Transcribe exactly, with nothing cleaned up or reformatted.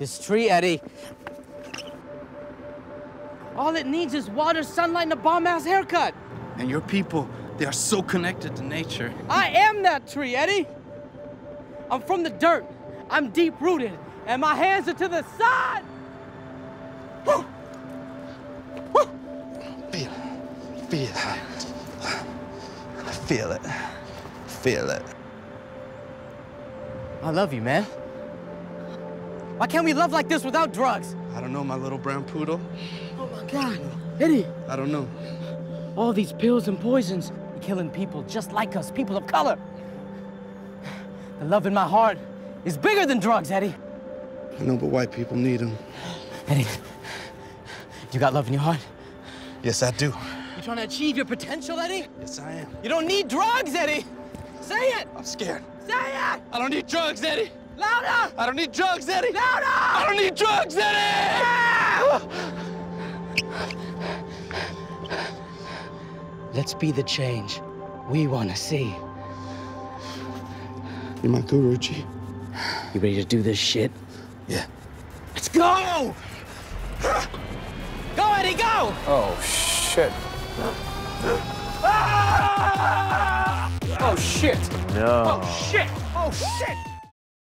This tree, Eddie. All it needs is water, sunlight, and a bomb-ass haircut. And your people, they are so connected to nature. I am that tree, Eddie. I'm from the dirt. I'm deep-rooted. And my hands are to the side. Woo! Woo! Feel it. Feel it. I feel it. Feel it. I love you, man. Why can't we love like this without drugs? I don't know, my little brown poodle. Oh, my God. Eddie. I don't know. All these pills and poisons, killing people just like us, people of color. The love in my heart is bigger than drugs, Eddie. I know, but white people need them. Eddie, you got love in your heart? Yes, I do. You trying to achieve your potential, Eddie? Yes, I am. You don't need drugs, Eddie. Say it. I'm scared. Say it. I don't need drugs, Eddie. Louder! I don't need drugs, Eddie! Louder! I don't need drugs, Eddie! Yeah! Let's be the change we want to see. You're my Kuruji. You ready to do this shit? Yeah. Let's go! Go, Eddie, go! Oh, shit. Ah! Oh, shit. No. Oh, shit. Oh, shit.